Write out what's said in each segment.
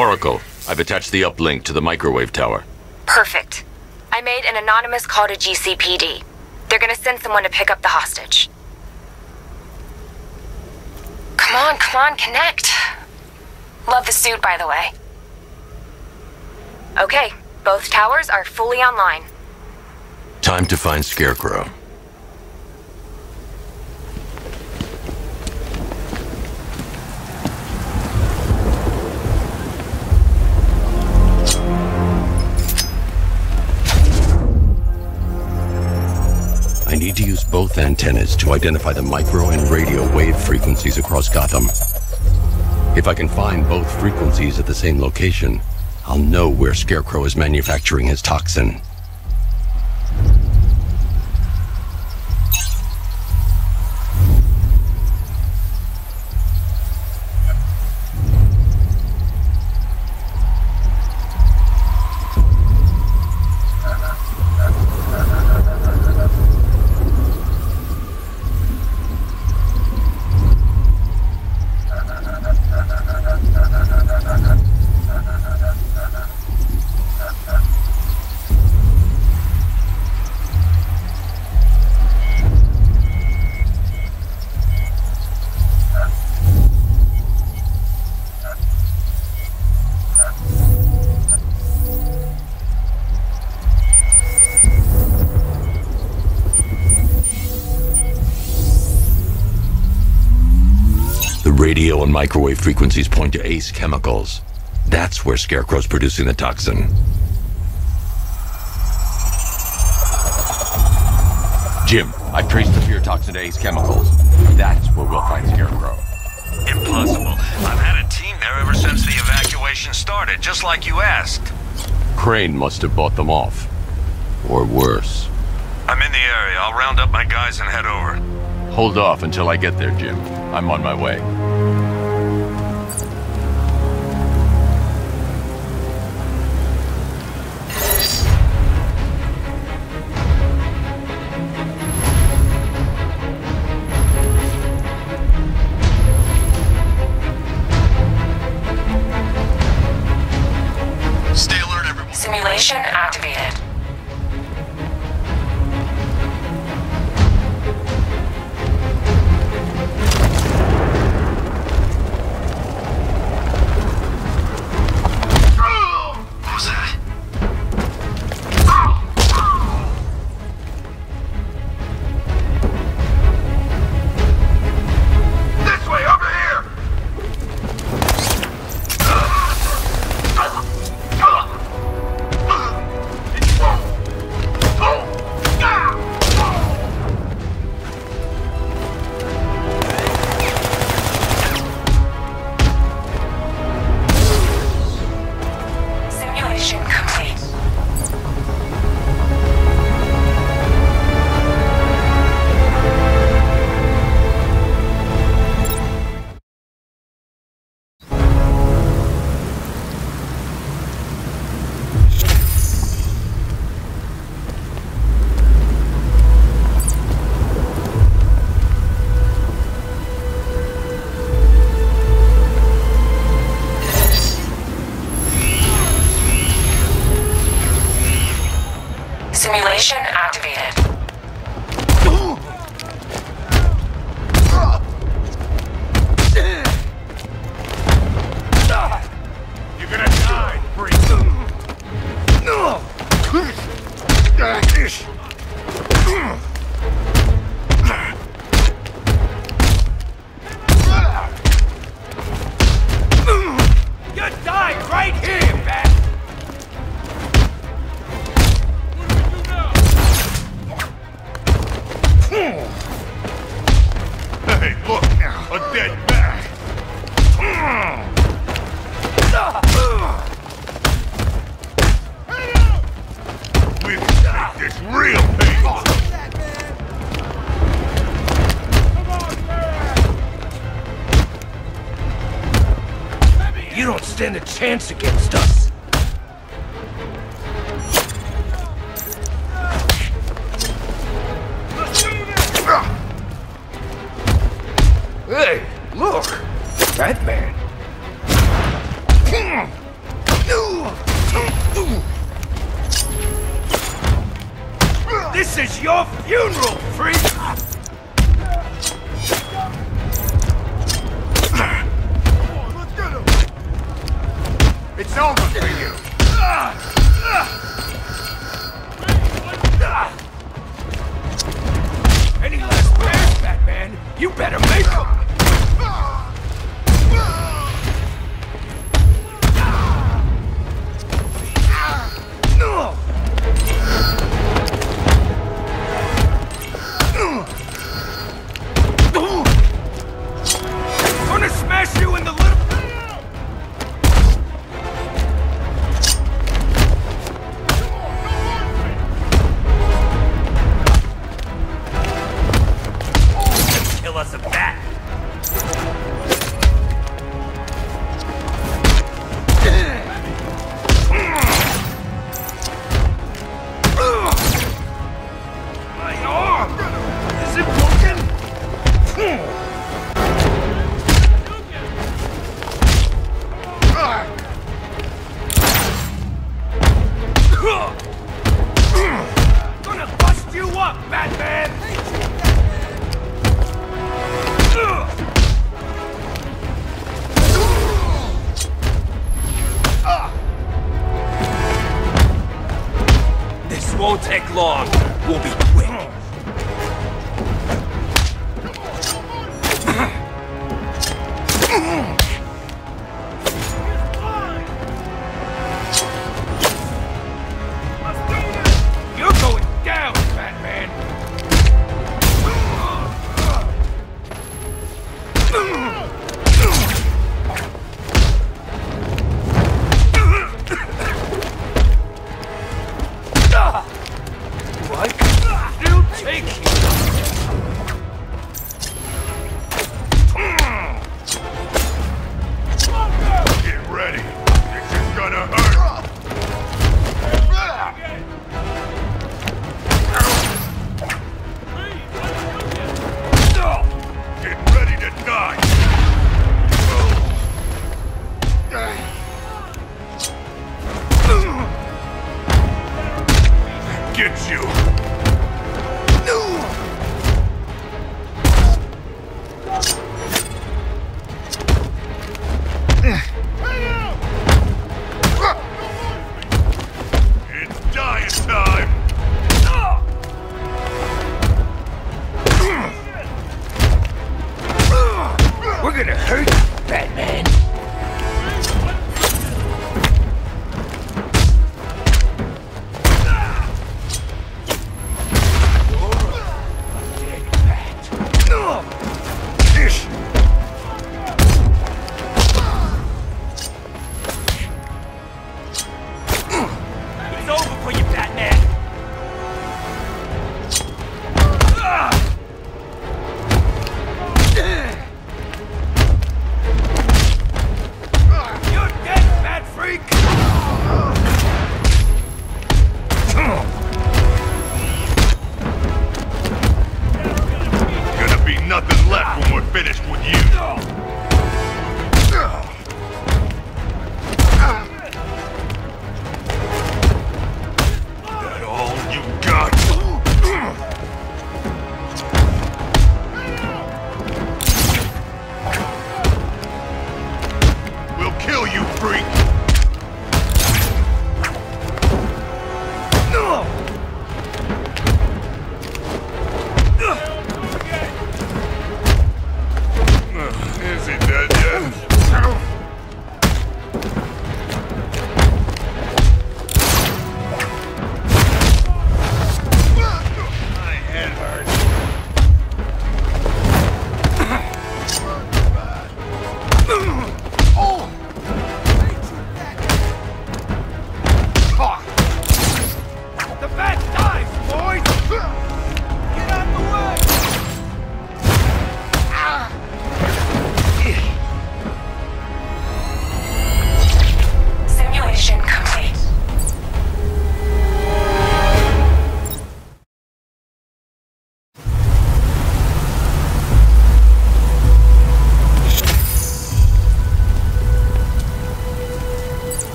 Oracle, I've attached the uplink to the microwave tower. Perfect. I made an anonymous call to GCPD. They're gonna send someone to pick up the hostage. Come on, connect. Love the suit, by the way. Okay, both towers are fully online. Time to find Scarecrow. I need to use both antennas to identify the micro and radio wave frequencies across Gotham. If I can find both frequencies at the same location, I'll know where Scarecrow is manufacturing his toxin. Radio and microwave frequencies point to Ace Chemicals. That's where Scarecrow's producing the toxin. Jim, I've traced the fear toxin to Ace Chemicals. That's where we'll find Scarecrow. Impossible. I've had a team there ever since the evacuation started, just like you asked. Crane must have bought them off. Or worse. I'm in the area. I'll round up my guys and head over. Hold off until I get there, Jim. I'm on my way. Simulation activated. Simulation activated. You're gonna die, freak. You die right here, man. Hey, look now, a dead bat. We'll take this real thing. You don't stand a chance against us. Hey, look! Batman! It's your funeral, freak! Come on, let's get him! It's over for you! Any last pass, Batman, you better make him!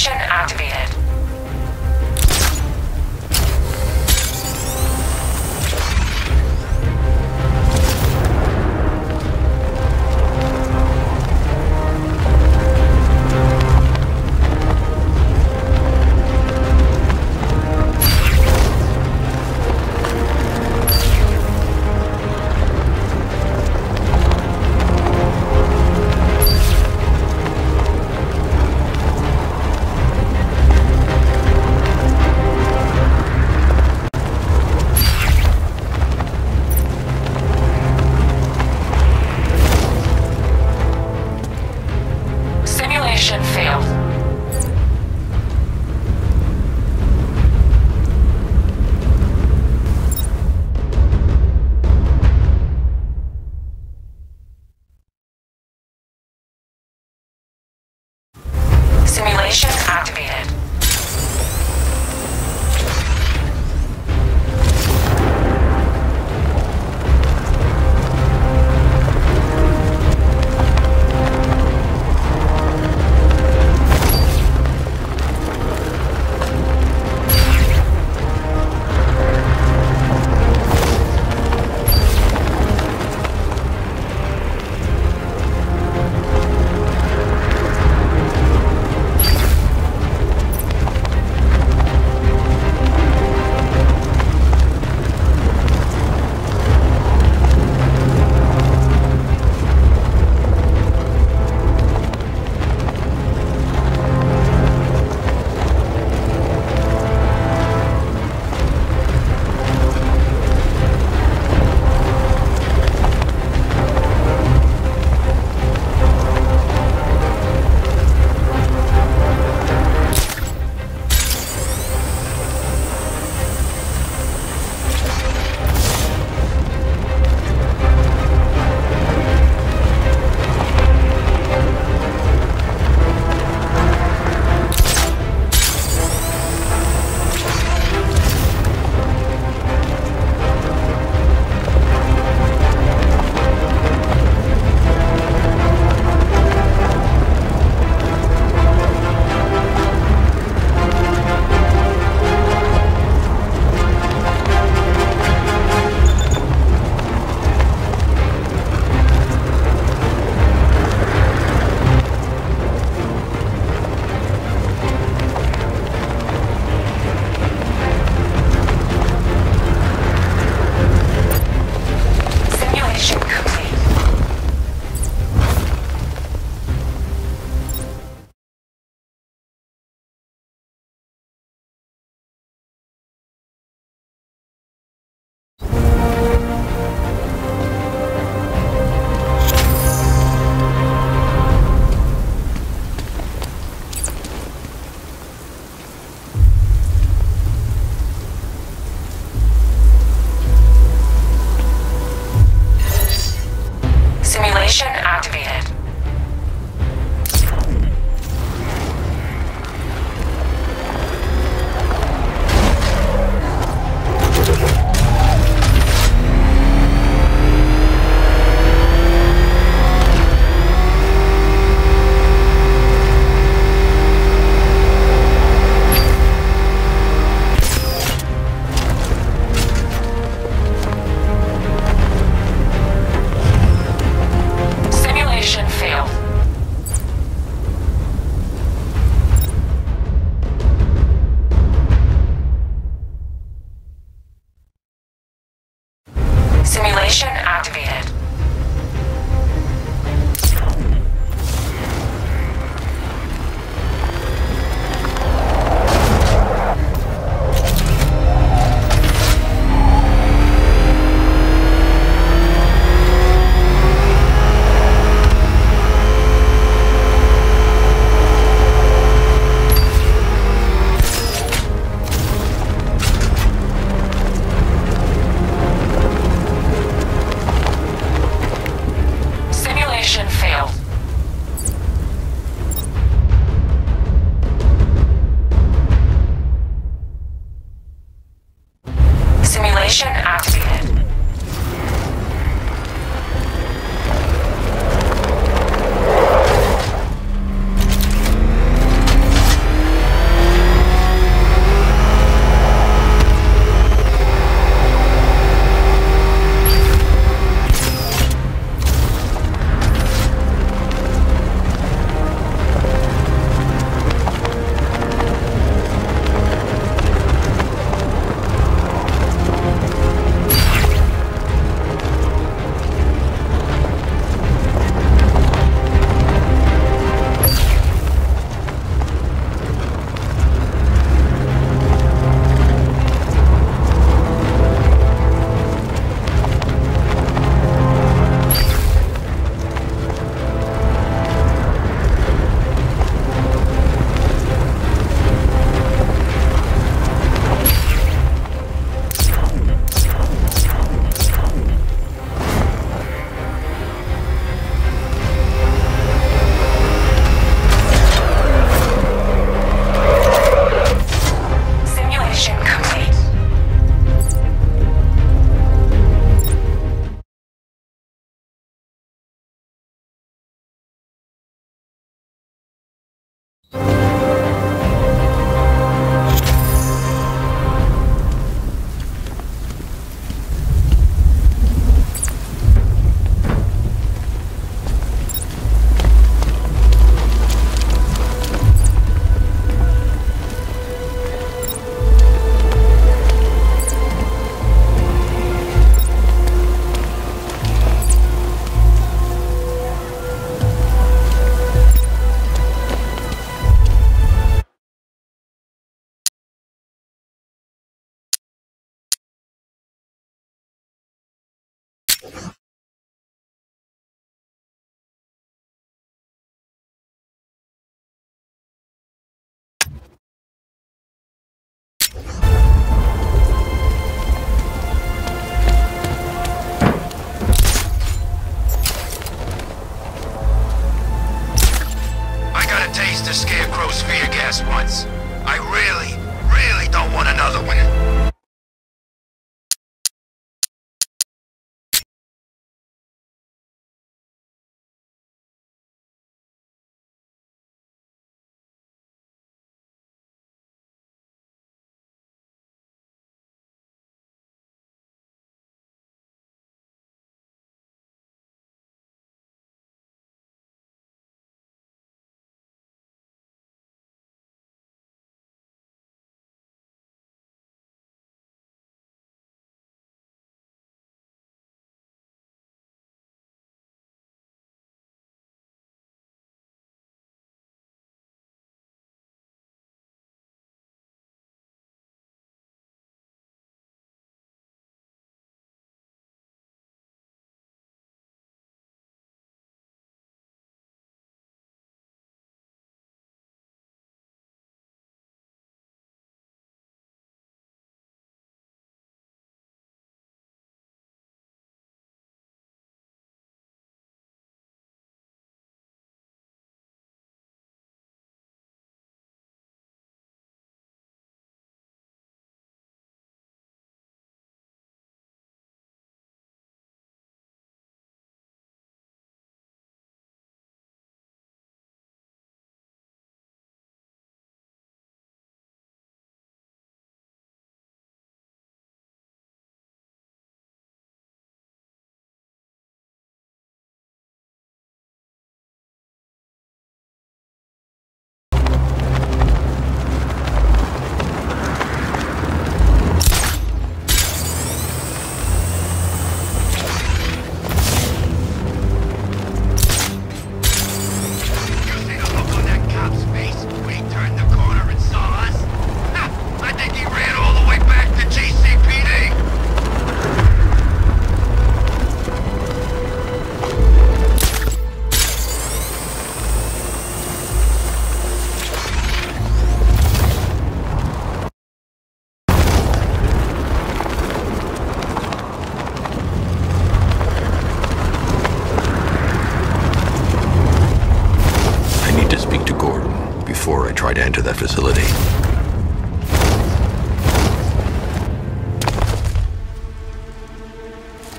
Mission activated. Simulation activated. taste the Scarecrow's fear gas once. I really don't want another one.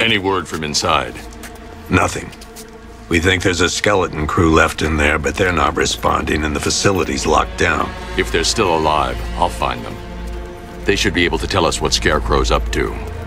Any word from inside? Nothing. We think there's a skeleton crew left in there, but they're not responding and the facility's locked down. If they're still alive, I'll find them. They should be able to tell us what Scarecrow's up to.